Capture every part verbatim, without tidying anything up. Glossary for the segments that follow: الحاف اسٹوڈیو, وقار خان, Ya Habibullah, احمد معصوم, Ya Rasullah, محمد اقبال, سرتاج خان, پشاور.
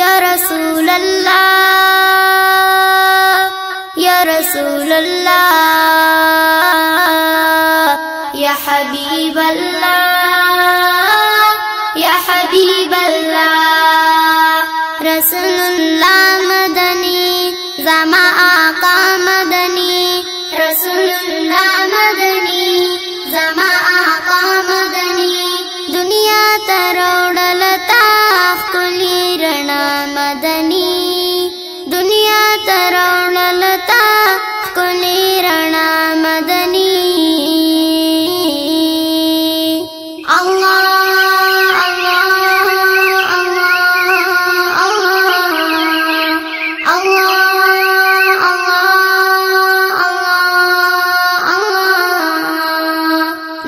يا رسول الله يا رسول الله يا حبيب الله يا حبيب الله رسول الله مدني زما آقا مدني رسول الله مدني زما آقا مدني دنیا تروڑل تا خلی رنا مدنی دنیا تروڑل تا خلی رنا مدنی اللہ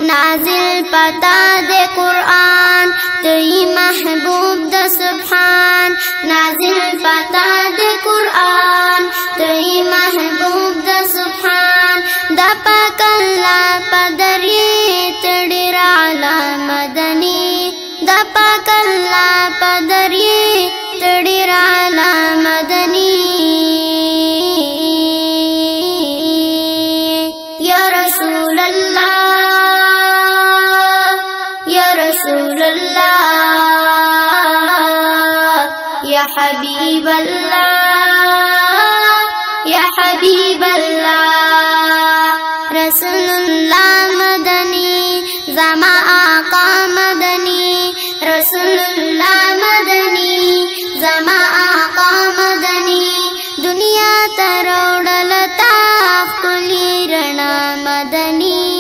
نازل پتا دے قرآن تئی محبوب دا سبحان نازل پتا دے قرآن تئی محبوب دا سبحان دا پاک اللہ پدری تڑیر علا مدنی دا پاک اللہ پدری تڑیر علا مدنی یا رسول اللہ يا رسول الله يا حبيب الله يا حبيب الله رسول الله مدني زما آقا مدني رسول الله مدني زما آقا مدني دنیا تروڑل تا خلی رنا مدني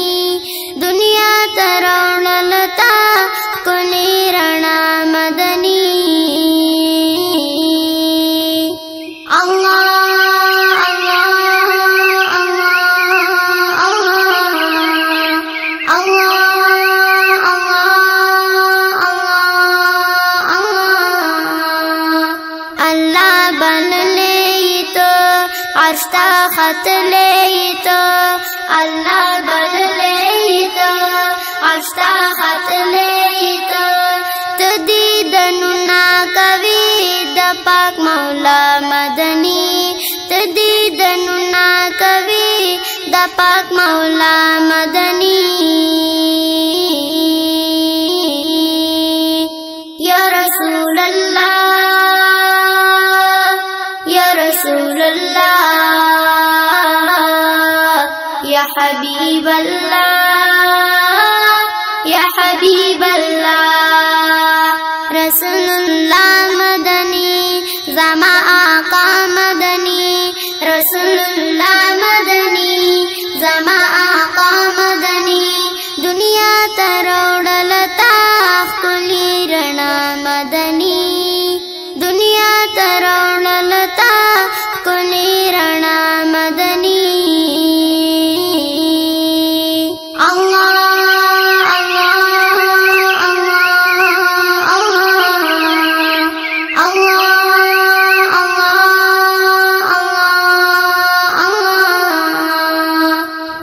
دنیا تروڑل تا کلی رنا مدنی اللہ خط لئی تو اللہ بن لئی تو عشتا خط لئی تو تدی دنونا کوی دا پاک مولا مدنی تدی دنونا کوی دا پاک مولا مدنی یا رسول اللہ یا رسول اللہ يا حبيب الله يا حبيب الله رسول الله مدني زما آقا مدني رسول الله مدني زما آقا مدني دنیا تروڑل تا خلی رنا مدني دنیا تروڑل تا خلی رنا مدني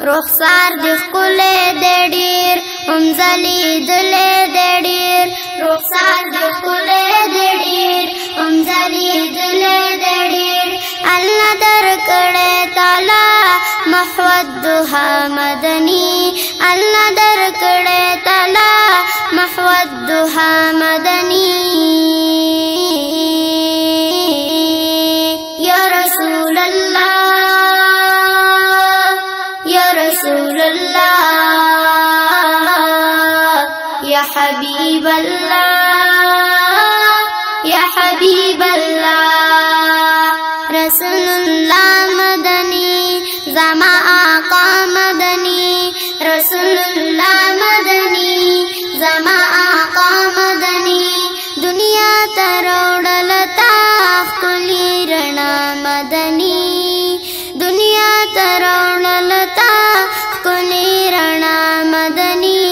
رخصار د خپل د ډیر همزلي دل د ډیر رخصار د خپل د ډیر همزلي دل د ډیر الله درکړې تعالی محود دوها مدني الله درکړې تعالی محود دوها مدني یا رسول الله يا رسول الله يا حبيب الله يا حبيب الله رسول الله مدني زما آقا مدني رسول الله مدني زما آقا مدني دنیا تروڑل تا خلی رنا مدني دنیا تروڑل تا کلی رنا مدنی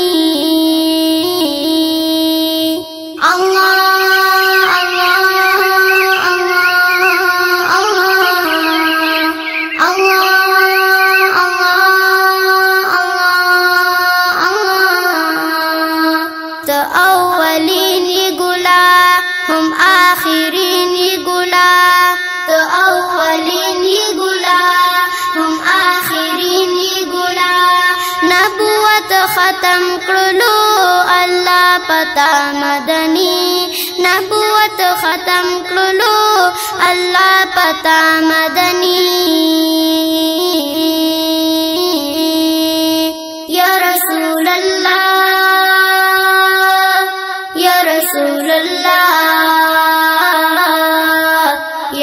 اللہ اللہ اللہ ختم کرلو اللہ پتا مدنی نبوت ختم کرلو اللہ پتا مدنی یا رسول اللہ یا رسول اللہ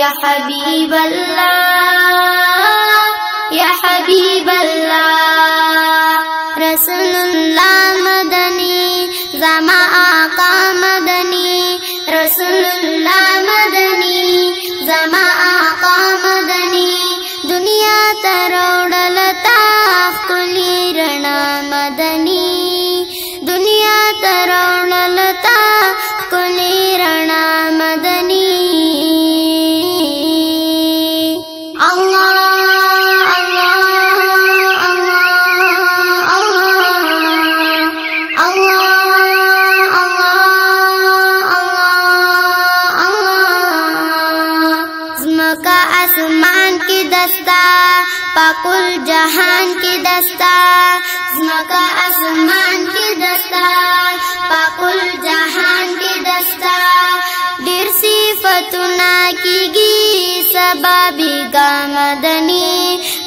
یا حبیب اللہ یا حبیب اللہ رسول اللہ مدنی زما آقا مدنی رسول اللہ مدنی زما آقا مدنی دنیا تروڑل تاخ کلی رنا مدنی دنیا تروڑل تاخ کلی رنا مدنی اللہ آسمان کی دستا پاکل جہان کی دستا زمکا آسمان کی دستا پاکل جہان کی دستا دیر صفتنا کی گی سبابی گا مدنی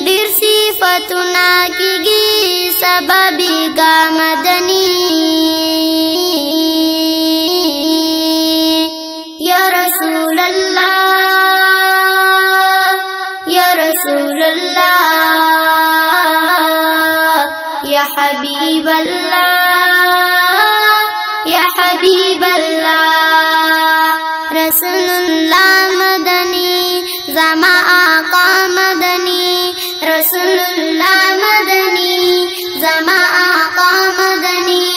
دیر صفتنا کی گی سبابی گا مدنی یا رسول اللہ یا رسول اللہ یا حبیب اللہ یا حبیب اللہ رسول اللہ مدنی زما آقا مدنی رسول اللہ مدنی زما آقا مدنی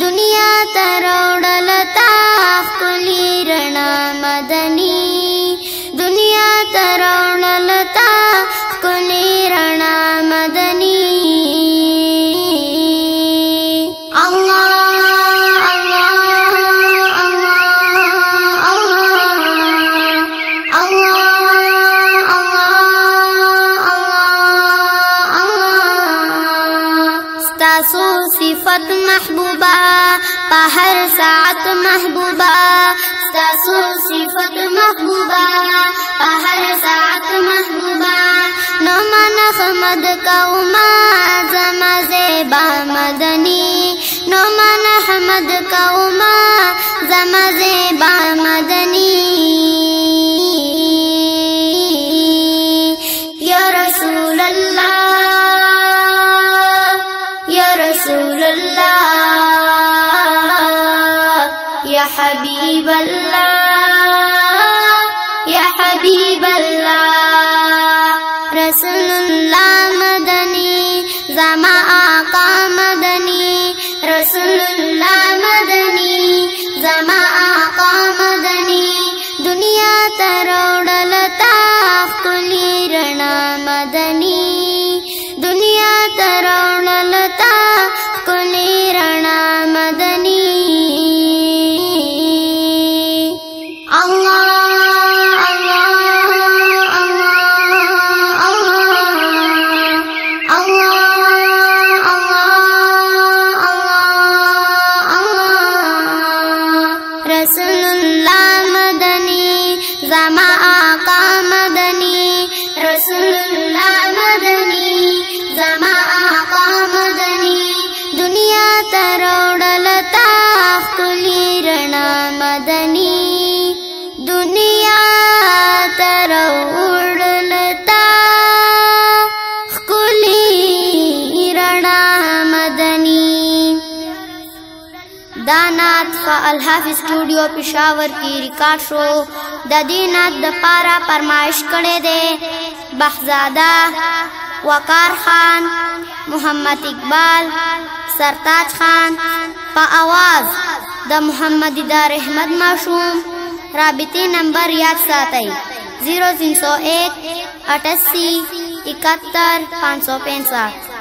دنیا تروڑل تاخ کلی رنا مدنی دنیا تروڑل تاخ کلی رنا مدنی اللہ اللہ اللہ اللہ اللہ اللہ اللہ ستاسو صفت محبوبہ پہر ساعت محبوبہ ستاسو صفت محبوبہ پہر ساعت محبوبہ نومان حمد کوما زما زیبا مدنی نومان حمد کوما زما زیبا مدنی یا رسول اللہ یا رسول اللہ یا حبیب اللہ یا حبیب اللہ رسول اللہ مدنی زما آقا مدنی رسول اللہ مدنی زما آقا مدنی دنیا تروڑل تاخ کلی رنا مدنی دنیا تروڑل تاخ کلی رنا مدنی اللہ رسول اللہ مدنی زما آقا مدنی رسول اللہ مدنی زما آقا مدنی دنیا تروڑل تاخ کلی رنا مدنی دنیا تروڑل تاخ کلی رنا مدنی دانات الحاف اسٹوڈیو پشاور کی ریکارڈ شو دا دینات دا پارا پرمائش کرے دے بحزادہ وقار خان محمد اقبال سرتاج خان پا آواز دا محمد دار احمد معصوم رابطی نمبر یاد ساتھائی زیرو تین سو ایک اٹھاسی اکہتر پانچ سو پینسٹھ